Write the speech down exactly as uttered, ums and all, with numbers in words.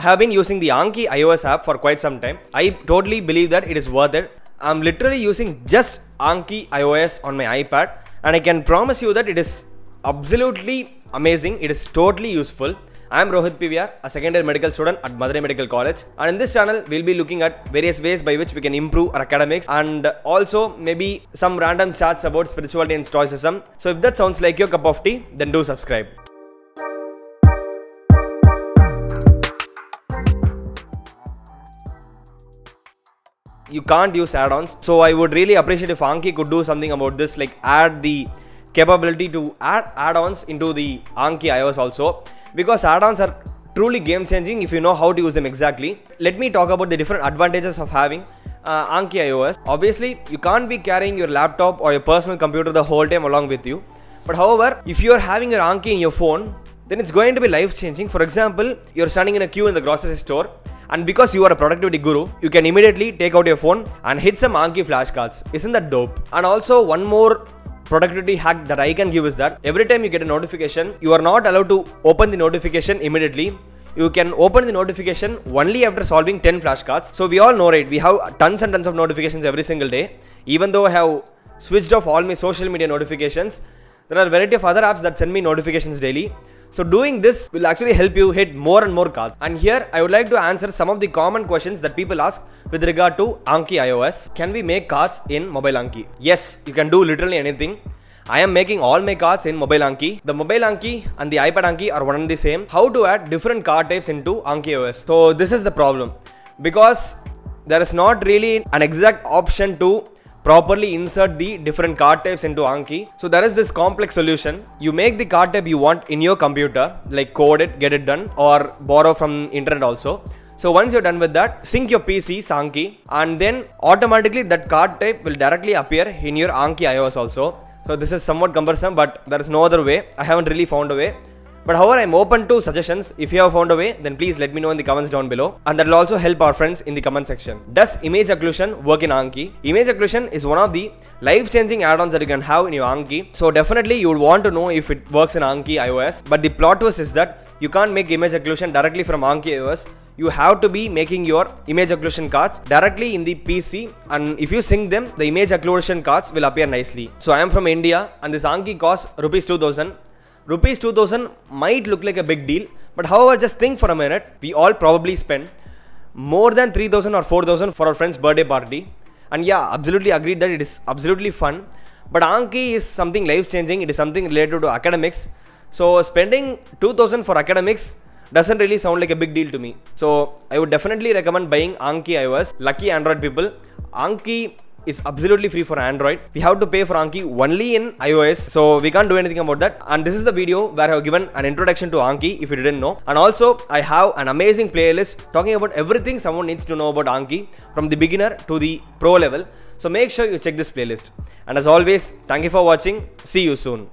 I have been using the Anki iOS app for quite some time. I totally believe that it is worth it. I'm literally using just Anki iOS on my iPad, and I can promise you that it is absolutely amazing. It is totally useful. I am Rohith P V R, a second year medical student at Madurai Medical College, and in this channel we'll be looking at various ways by which we can improve our academics and also maybe some random chats about spirituality and stoicism. So if that sounds like your cup of tea, then do subscribe. You can't use add-ons, so I would really appreciate if Anki could do something about this, like add the capability to add add-ons into the Anki iOS also, because add-ons are truly game-changing if you know how to use them exactly. Let me talk about the different advantages of having uh, Anki iOS. Obviously, you can't be carrying your laptop or your personal computer the whole time along with you, but however, if you are having your Anki in your phone, then it's going to be life-changing. For example, you're standing in a queue in the grocery store, and because you are a productivity guru, you can immediately take out your phone and hit some Anki flashcards. Isn't that dope? And also, one more productivity hack that I can give is that every time you get a notification, you are not allowed to open the notification immediately. You can open the notification only after solving ten flashcards. So we all know, right? We have tons and tons of notifications every single day. Even though I have switched off all my social media notifications, there are a variety of other apps that send me notifications daily. So doing this will actually help you hit more and more cards. And here I would like to answer some of the common questions that people ask with regard to Anki iOS. Can we make cards in mobile Anki? Yes, you can do literally anything. I am making all my cards in mobile Anki. The mobile Anki and the iPad Anki are one and the same. How to add different card types into Anki iOS? So this is the problem, because there is not really an exact option to properly insert the different card types into Anki. So there is this complex solution. You make the card type you want in your computer, like code it, get it done, or borrow from internet also. So once you're done with that, sync your P C's Anki, and then automatically that card type will directly appear in your Anki iOS also. So this is somewhat cumbersome, but there is no other way. I haven't really found a way. But however, I'm open to suggestions. If you have found a way, then please let me know in the comments down below, and that will also help our friends in the comment section. Does image occlusion work in Anki? Image occlusion is one of the life-changing add-ons that you can have in your Anki. So definitely you would want to know if it works in Anki iOS. But the plot twist is that you can't make image occlusion directly from Anki iOS. You have to be making your image occlusion cards directly in the P C, and if you sync them, the image occlusion cards will appear nicely. So I am from India, and this Anki costs rupees two thousand. Rupees two thousand might look like a big deal, but however, just think for a minute. We all probably spend more than three thousand or four thousand for our friend's birthday party. And yeah, absolutely agreed that it is absolutely fun. But Anki is something life-changing. It is something related to academics. So spending two thousand for academics doesn't really sound like a big deal to me. So I would definitely recommend buying Anki iOS. Lucky Android people, Anki is absolutely free for Android. We have to pay for Anki only in iOS, so we can't do anything about that. And this is the video where I have given an introduction to Anki, if you didn't know. And also, I have an amazing playlist talking about everything someone needs to know about Anki, from the beginner to the pro level. So make sure you check this playlist. And as always, thank you for watching. See you soon.